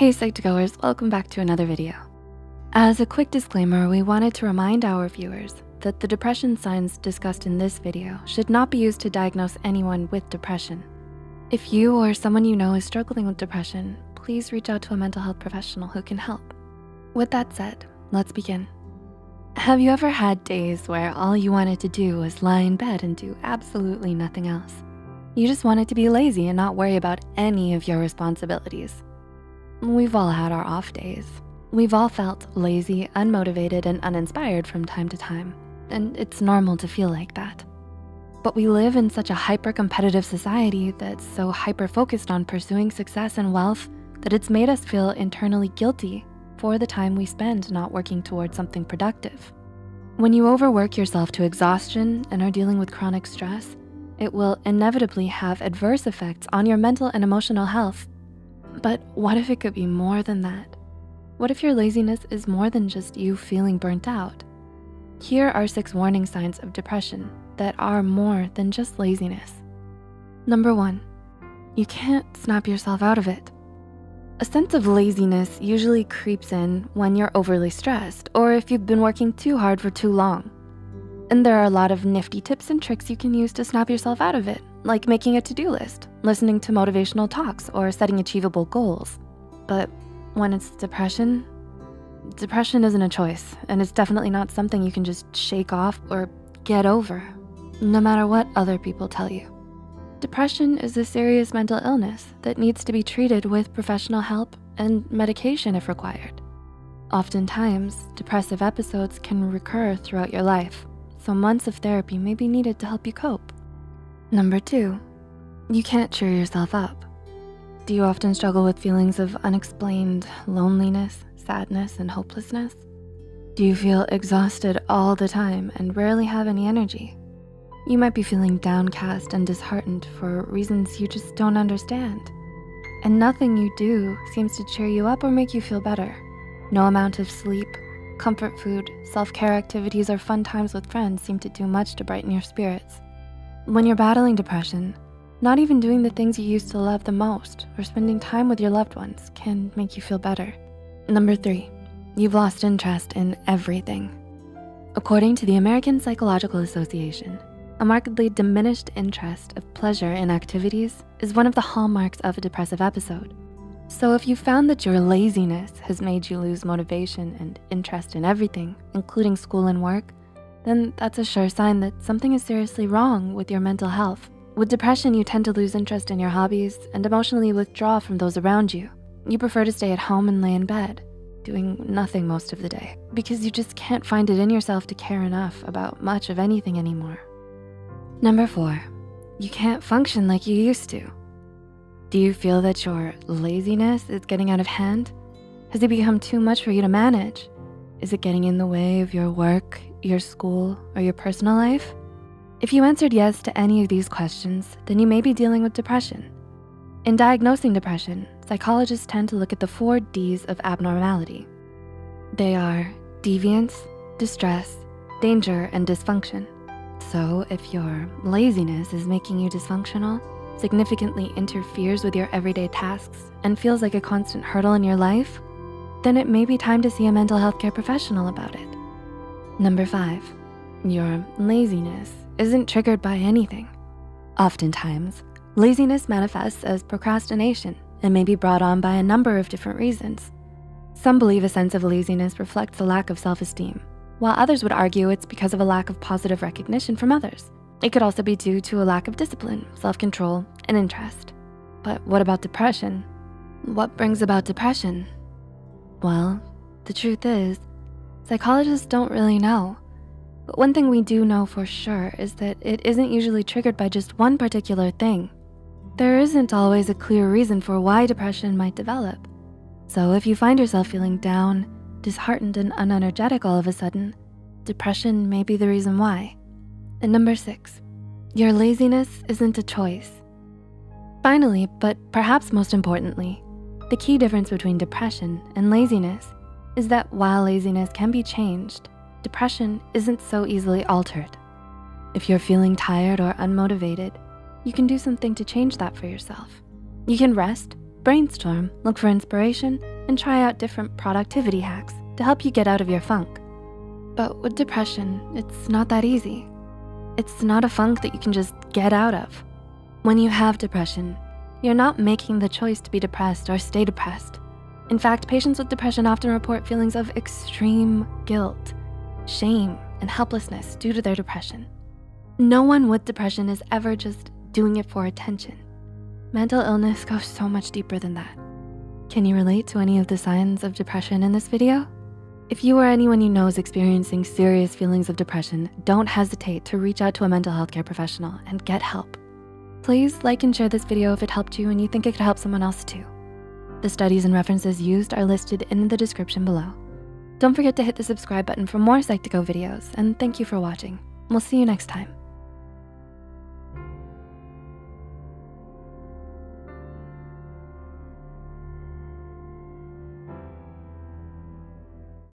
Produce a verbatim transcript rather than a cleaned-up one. Hey Psych two Goers, welcome back to another video. As a quick disclaimer, we wanted to remind our viewers that the depression signs discussed in this video should not be used to diagnose anyone with depression. If you or someone you know is struggling with depression, please reach out to a mental health professional who can help. With that said, let's begin. Have you ever had days where all you wanted to do was lie in bed and do absolutely nothing else? You just wanted to be lazy and not worry about any of your responsibilities. We've all had our off days. We've all felt lazy, unmotivated, and uninspired from time to time. And it's normal to feel like that. But we live in such a hyper-competitive society that's so hyper-focused on pursuing success and wealth that it's made us feel internally guilty for the time we spend not working towards something productive. When you overwork yourself to exhaustion and are dealing with chronic stress, it will inevitably have adverse effects on your mental and emotional health. But what if it could be more than that? What if your laziness is more than just you feeling burnt out? Here are six warning signs of depression that are more than just laziness. Number one, you can't snap yourself out of it. A sense of laziness usually creeps in when you're overly stressed or if you've been working too hard for too long. And there are a lot of nifty tips and tricks you can use to snap yourself out of it, like making a to-do list, listening to motivational talks, or setting achievable goals. But when it's depression, depression isn't a choice, and it's definitely not something you can just shake off or get over, no matter what other people tell you. Depression is a serious mental illness that needs to be treated with professional help and medication if required. Oftentimes, depressive episodes can recur throughout your life, so months of therapy may be needed to help you cope. Number two, you can't cheer yourself up. Do you often struggle with feelings of unexplained loneliness, sadness, and hopelessness? Do you feel exhausted all the time and rarely have any energy? You might be feeling downcast and disheartened for reasons you just don't understand. And nothing you do seems to cheer you up or make you feel better. No amount of sleep, comfort food, self-care activities, or fun times with friends seem to do much to brighten your spirits. When you're battling depression, not even doing the things you used to love the most or spending time with your loved ones can make you feel better. Number three, you've lost interest in everything. According to the American Psychological Association, a markedly diminished interest of pleasure in activities is one of the hallmarks of a depressive episode. So if you found that your laziness has made you lose motivation and interest in everything, including school and work, then that's a sure sign that something is seriously wrong with your mental health. With depression, you tend to lose interest in your hobbies and emotionally withdraw from those around you. You prefer to stay at home and lay in bed, doing nothing most of the day, because you just can't find it in yourself to care enough about much of anything anymore. Number four, you can't function like you used to. Do you feel that your laziness is getting out of hand? Has it become too much for you to manage? Is it getting in the way of your work, your school, or your personal life? If you answered yes to any of these questions, then you may be dealing with depression. In diagnosing depression, psychologists tend to look at the four D's of abnormality. They are deviance, distress, danger, and dysfunction. So if your laziness is making you dysfunctional, significantly interferes with your everyday tasks and feels like a constant hurdle in your life, then it may be time to see a mental health care professional about it. Number five, your laziness isn't triggered by anything. Oftentimes, laziness manifests as procrastination and may be brought on by a number of different reasons. Some believe a sense of laziness reflects a lack of self-esteem, while others would argue it's because of a lack of positive recognition from others. It could also be due to a lack of discipline, self-control, and interest. But what about depression? What brings about depression? Well, the truth is, psychologists don't really know. But one thing we do know for sure is that it isn't usually triggered by just one particular thing. There isn't always a clear reason for why depression might develop. So if you find yourself feeling down, disheartened, and unenergetic all of a sudden, depression may be the reason why. And number six, your laziness isn't a choice. Finally, but perhaps most importantly, the key difference between depression and laziness is that while laziness can be changed, depression isn't so easily altered. If you're feeling tired or unmotivated, you can do something to change that for yourself. You can rest, Brainstorm, look for inspiration, and try out different productivity hacks to help you get out of your funk. But with depression, it's not that easy. It's not a funk that you can just get out of. When you have depression, you're not making the choice to be depressed or stay depressed. In fact, patients with depression often report feelings of extreme guilt, shame, and helplessness due to their depression. No one with depression is ever just doing it for attention. Mental illness goes so much deeper than that. Can you relate to any of the signs of depression in this video? If you or anyone you know is experiencing serious feelings of depression, don't hesitate to reach out to a mental health care professional and get help. Please like and share this video if it helped you and you think it could help someone else too. The studies and references used are listed in the description below. Don't forget to hit the subscribe button for more Psych to Go videos, and thank you for watching. We'll see you next time.